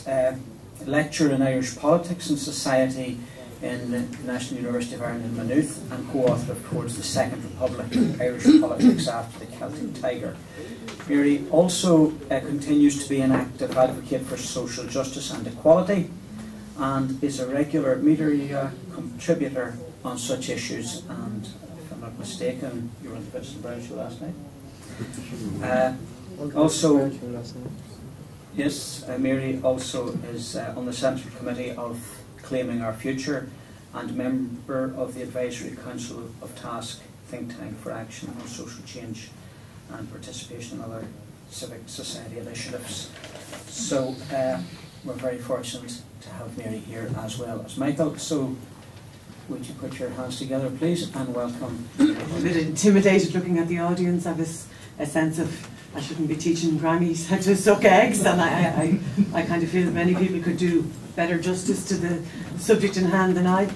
his lecture in Irish Politics and Society in the National University of Ireland in Maynooth, and co-author of Towards the Second Republic, Irish Politics After the Celtic Tiger. Mary also continues to be an active advocate for social justice and equality, and is a regular media contributor on such issues, and if I'm not mistaken, you were on the Bits and Browse last night. Also, yes, Mary also is on the Central Committee of Claiming Our Future, and member of the Advisory Council of Task, Think Tank for Action on Social Change and Participation in Other Civic Society Initiatives. So we're very fortunate to have Mary here as well as Michael. So would you put your hands together, please, and welcome. I'm a bit intimidated looking at the audience. I have a sense of I shouldn't be teaching Grammys how to suck eggs, and I kind of feel that many people could do better justice to the subject in hand than I.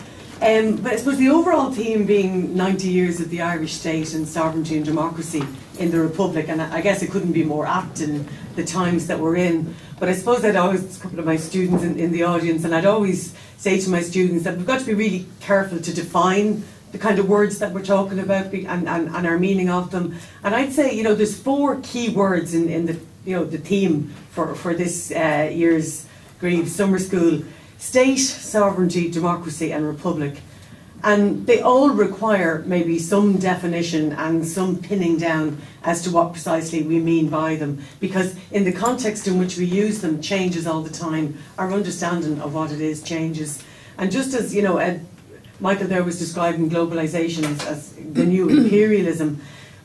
But I suppose the overall theme being 90 years of the Irish state and sovereignty and democracy in the Republic, and I guess it couldn't be more apt in the times that we're in. But I suppose I'd always, a couple of my students in the audience, and I'd always say to my students that we've got to be really careful to define the kind of words that we're talking about and our meaning of them. And I'd say, you know, there's four key words in the, you know, the theme for this year's Greaves Summer School: state, sovereignty, democracy and republic. And they all require maybe some definition and some pinning down as to what precisely we mean by them, because in the context in which we use them changes all the time. Our understanding of what it is changes. And just as, you know, Michael there was describing globalization as the new imperialism,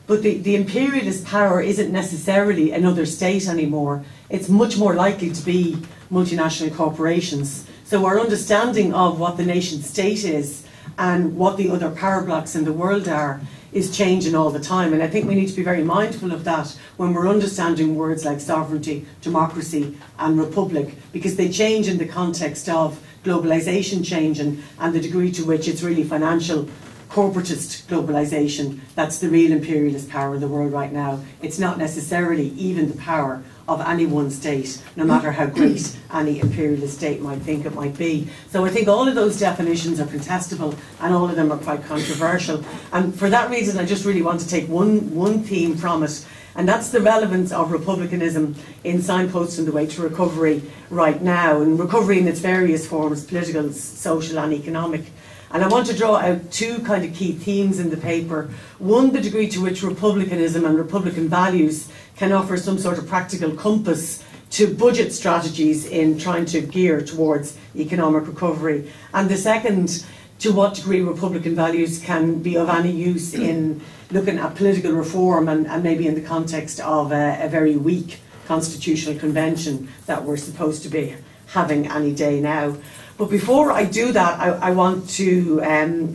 but the imperialist power isn't necessarily another state anymore. It's much more likely to be multinational corporations. So our understanding of what the nation state is and what the other power blocks in the world are is changing all the time, and I think we need to be very mindful of that when we're understanding words like sovereignty, democracy and republic, because they change in the context of globalization change and the degree to which it's really financial corporatist globalization that's the real imperialist power in the world right now. It's not necessarily even the power of any one state, no matter how great any imperialist state might think it might be. So I think all of those definitions are contestable and all of them are quite controversial. And for that reason, I just really want to take one theme from it, and that's the relevance of republicanism in signposting the way to recovery right now, and recovery in its various forms, political, social and economic. And I want to draw out two kind of key themes in the paper. One, the degree to which republicanism and republican values can offer some sort of practical compass to budget strategies in trying to gear towards economic recovery. And the second, to what degree republican values can be of any use in looking at political reform and maybe in the context of a very weak constitutional convention that we're supposed to be having any day now. But before I do that, I want to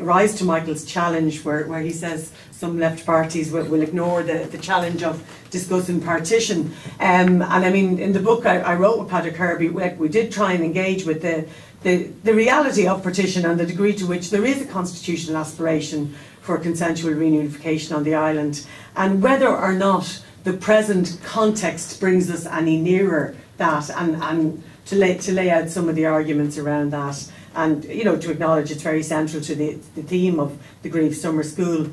rise to Michael's challenge where he says some left parties will ignore the challenge of discussing partition. And I mean, in the book I wrote with Paddy Kirby, we did try and engage with the reality of partition and the degree to which there is a constitutional aspiration for consensual reunification on the island, and whether or not the present context brings us any nearer that, and to lay out some of the arguments around that, and, you know, to acknowledge it's very central to the theme of the Greaves Summer School.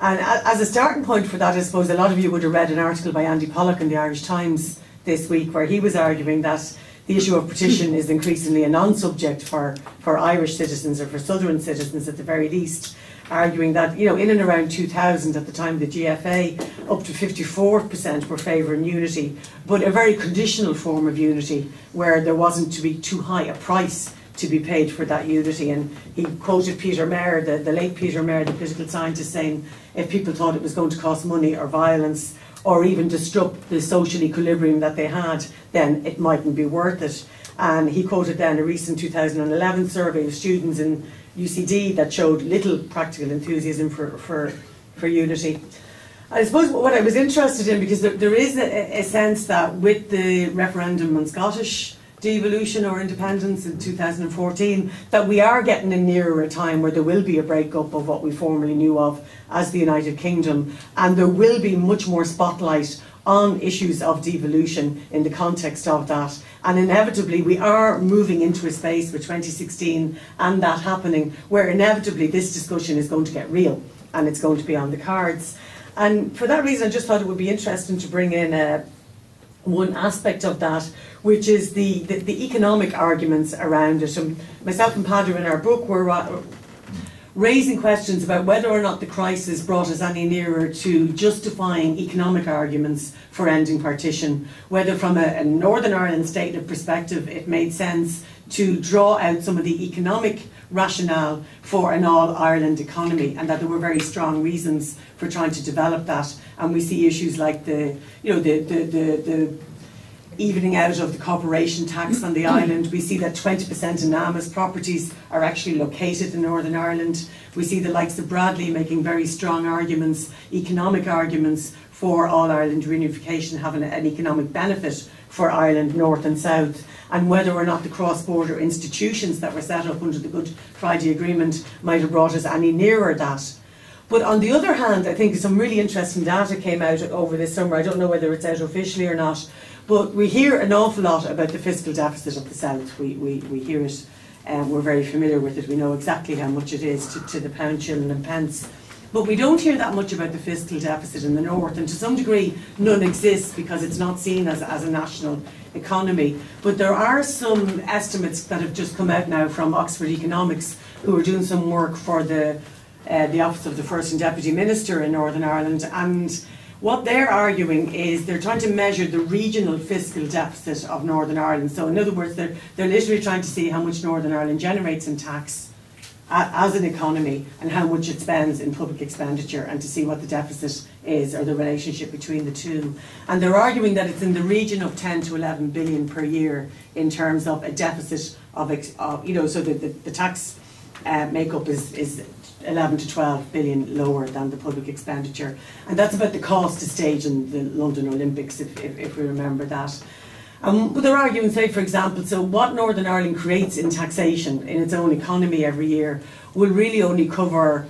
And as a starting point for that, I suppose a lot of you would have read an article by Andy Pollack in the Irish Times this week where he was arguing that the issue of partition is increasingly a non-subject for Irish citizens, or for Southern citizens at the very least, arguing that, you know, in and around 2000, at the time of the GFA, up to 54% were favouring unity, but a very conditional form of unity where there wasn't to be too high a price to be paid for that unity. And he quoted Peter Mayer, the late Peter Mayer, the political scientist, saying if people thought it was going to cost money or violence or even disrupt the social equilibrium that they had, then it mightn't be worth it. And he quoted then a recent 2011 survey of students in UCD that showed little practical enthusiasm for unity. I suppose what I was interested in, because there is a sense that with the referendum on Scottish devolution or independence in 2014, that we are getting a nearer time where there will be a breakup of what we formerly knew of as the United Kingdom, and there will be much more spotlight on issues of devolution in the context of that. And inevitably we are moving into a space with 2016 and that happening, where inevitably this discussion is going to get real and it's going to be on the cards. And for that reason I just thought it would be interesting to bring in one aspect of that, which is the economic arguments around it. And myself and Paddy in our book were raising questions about whether or not the crisis brought us any nearer to justifying economic arguments for ending partition, whether from a Northern Ireland statement perspective it made sense to draw out some of the economic rationale for an all-Ireland economy, and that there were very strong reasons for trying to develop that. And we see issues like the evening out of the corporation tax on the island. We see that 20% of NAMA's properties are actually located in Northern Ireland. We see the likes of Bradley making very strong arguments, economic arguments, for all-Ireland reunification having an economic benefit for Ireland north and south, and whether or not the cross-border institutions that were set up under the Good Friday Agreement might have brought us any nearer that. But on the other hand, I think some really interesting data came out over this summer. I don't know whether it's out officially or not, but we hear an awful lot about the fiscal deficit of the South. We hear it, we're very familiar with it. We know exactly how much it is to the pound, shilling and pence. But we don't hear that much about the fiscal deficit in the North, and to some degree none exists because it's not seen as a national economy. But there are some estimates that have just come out now from Oxford Economics, who are doing some work for the Office of the First and Deputy Minister in Northern Ireland, and what they're arguing is they're trying to measure the regional fiscal deficit of Northern Ireland. So in other words, they're literally trying to see how much Northern Ireland generates in tax as an economy and how much it spends in public expenditure, and to see what the deficit is or the relationship between the two. And they're arguing that it's in the region of 10 to 11 billion per year in terms of a deficit of so the tax makeup is 11 to 12 billion lower than the public expenditure. And that's about the cost to stage in the London Olympics, if we remember that. But they're arguing, say for example, so what Northern Ireland creates in taxation in its own economy every year will really only cover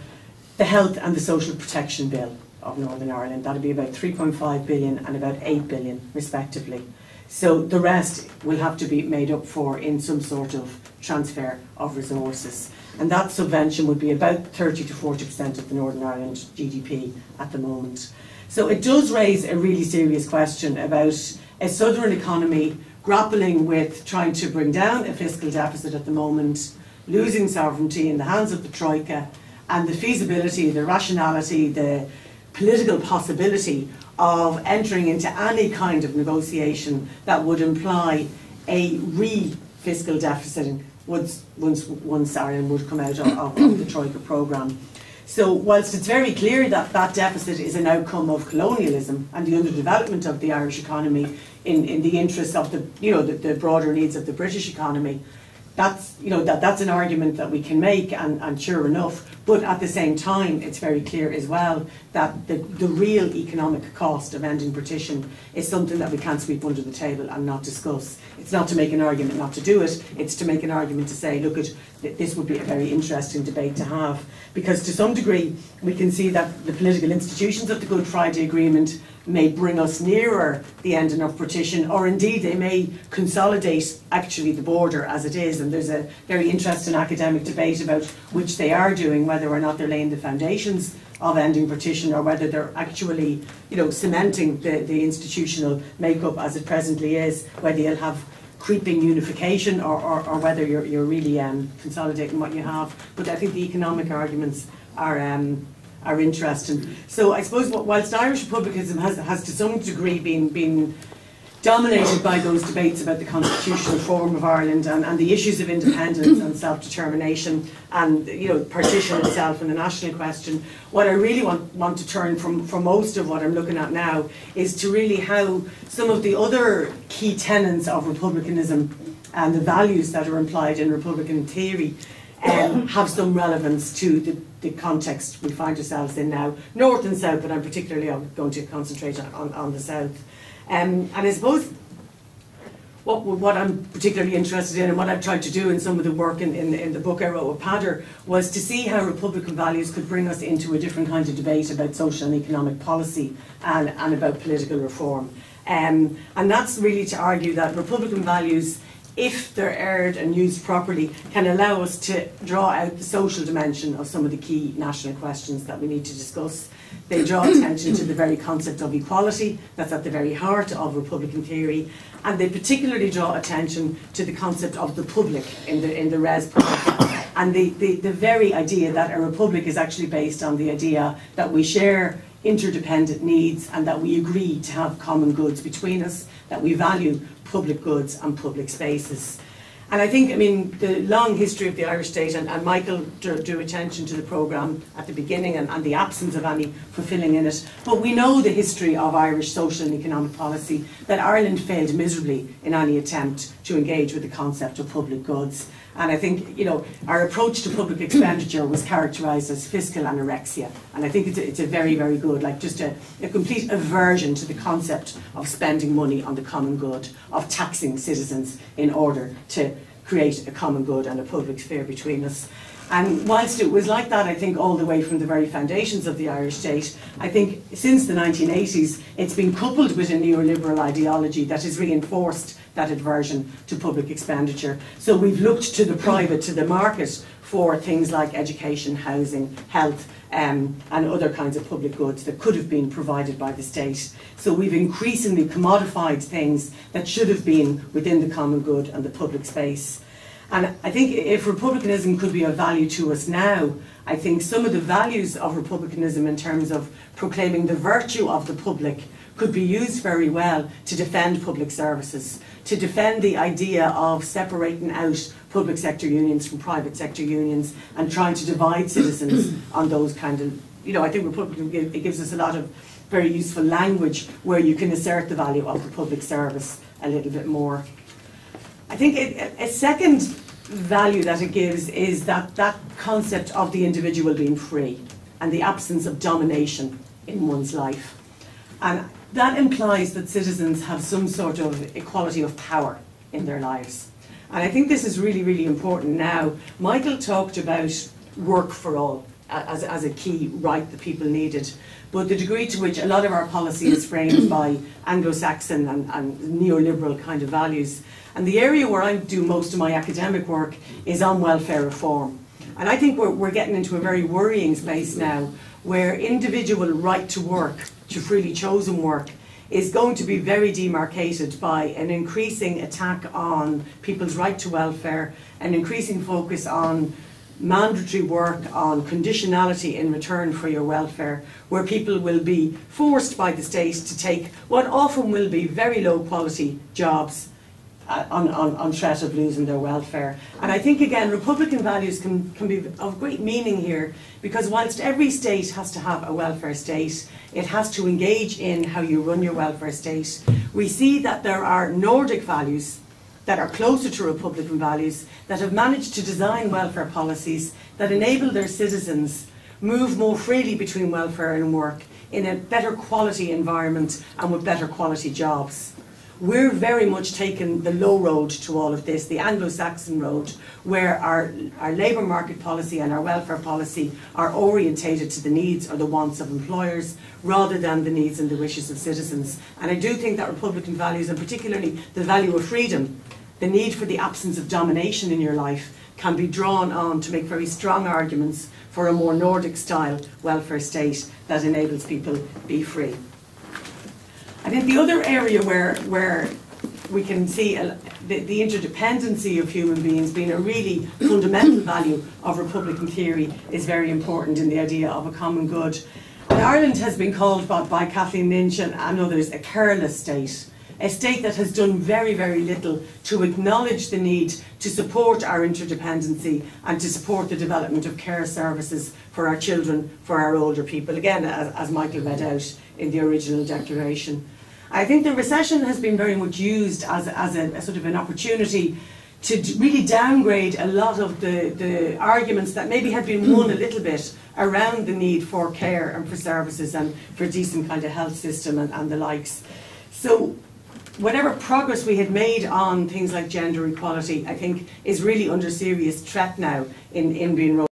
the health and the social protection bill of Northern Ireland. That'll be about 3.5 billion and about 8 billion respectively. So the rest will have to be made up for in some sort of transfer of resources. And that subvention would be about 30 to 40% of the Northern Ireland GDP at the moment. So it does raise a really serious question about a southern economy grappling with trying to bring down a fiscal deficit at the moment, losing sovereignty in the hands of the Troika, and the feasibility, the rationality, the political possibility of entering into any kind of negotiation that would imply a re-fiscal deficit once Ireland would come out of the Troika programme. So whilst it's very clear that that deficit is an outcome of colonialism and the underdevelopment of the Irish economy in the interests of the broader needs of the British economy, that's an argument that we can make, and sure enough. But at the same time, it's very clear as well that the real economic cost of ending partition is something that we can't sweep under the table and not discuss. It's not to make an argument not to do it, it's to make an argument to say, look, this would be a very interesting debate to have. Because to some degree, we can see that the political institutions of the Good Friday Agreement may bring us nearer the ending of partition, or indeed they may consolidate actually the border as it is, and there's a very interesting academic debate about which they are doing, whether or not they're laying the foundations of ending partition or whether they're actually cementing the institutional makeup as it presently is, whether you'll have creeping unification or whether you're really consolidating what you have. But I think the economic arguments are interesting. So I suppose whilst Irish republicanism has to some degree been dominated by those debates about the constitutional form of Ireland and the issues of independence and self-determination and partition itself and the national question, what I really want to turn from most of what I'm looking at now is to really how some of the other key tenets of republicanism and the values that are implied in republican theory have some relevance to the context we find ourselves in now, north and south, but I'm particularly going to concentrate on the south. And I suppose what I'm particularly interested in and what I've tried to do in some of the work in the book I wrote with Padder was to see how republican values could bring us into a different kind of debate about social and economic policy and about political reform. And that's really to argue that republican values, if they're aired and used properly, can allow us to draw out the social dimension of some of the key national questions that we need to discuss. They draw attention to the very concept of equality that's at the very heart of republican theory, and they particularly draw attention to the concept of the public in the res publica, and the very idea that a republic is actually based on the idea that we share interdependent needs and that we agree to have common goods between us, that we value public goods and public spaces. And I think, I mean, the long history of the Irish state, and Michael drew attention to the programme at the beginning and the absence of any fulfilling in it, but we know the history of Irish social and economic policy, that Ireland failed miserably in any attempt to engage with the concept of public goods. And I think, you know, our approach to public expenditure was characterised as fiscal anorexia. And I think it's a very, very good, like just a complete aversion to the concept of spending money on the common good, of taxing citizens in order to create a common good and a public sphere between us. And whilst it was like that, I think, all the way from the very foundations of the Irish state, I think since the 1980s, it's been coupled with a neoliberal ideology that has reinforced that aversion to public expenditure. So we've looked to the private, to the market, for things like education, housing, health, and other kinds of public goods that could have been provided by the state. So we've increasingly commodified things that should have been within the common good and the public space. And I think if republicanism could be of value to us now, I think some of the values of republicanism in terms of proclaiming the virtue of the public could be used very well to defend public services, to defend the idea of separating out public sector unions from private sector unions and trying to divide citizens on those kind of, you know, I think republicanism, it gives us a lot of very useful language where you can assert the value of the public service a little bit more. I think a second value that it gives is that concept of the individual being free and the absence of domination in one's life. And that implies that citizens have some sort of equality of power in their lives. And I think this is really, really important now. Michael talked about work for all as a key right that people needed. But the degree to which a lot of our policy is framed by Anglo-Saxon and neoliberal kind of values. And the area where I do most of my academic work is on welfare reform. And I think we're getting into a very worrying space now where individual right to work, to freely chosen work, is going to be very demarcated by an increasing attack on people's right to welfare, an increasing focus on mandatory work, on conditionality in return for your welfare, where people will be forced by the state to take what often will be very low quality jobs on threat of losing their welfare. And I think, again, republican values can be of great meaning here, because whilst every state has to have a welfare state, it has to engage in how you run your welfare state. We see that there are Nordic values that are closer to republican values that have managed to design welfare policies that enable their citizens move more freely between welfare and work in a better quality environment and with better quality jobs. We're very much taking the low road to all of this, the Anglo-Saxon road, where our labour market policy and our welfare policy are orientated to the needs or the wants of employers rather than the needs and the wishes of citizens. And I do think that republican values, and particularly the value of freedom, the need for the absence of domination in your life, can be drawn on to make very strong arguments for a more Nordic-style welfare state that enables people to be free. I think the other area where we can see the interdependency of human beings being a really fundamental value of republican theory is very important in the idea of a common good. And Ireland has been called by Kathleen Lynch and others a careless state, a state that has done very, very little to acknowledge the need to support our interdependency and to support the development of care services for our children, for our older people, again, as Michael read out in the original declaration. I think the recession has been very much used as a sort of an opportunity to really downgrade a lot of the arguments that maybe had been won a little bit around the need for care and for services and for a decent kind of health system and the likes. So whatever progress we had made on things like gender equality, I think, is really under serious threat now in being rolled.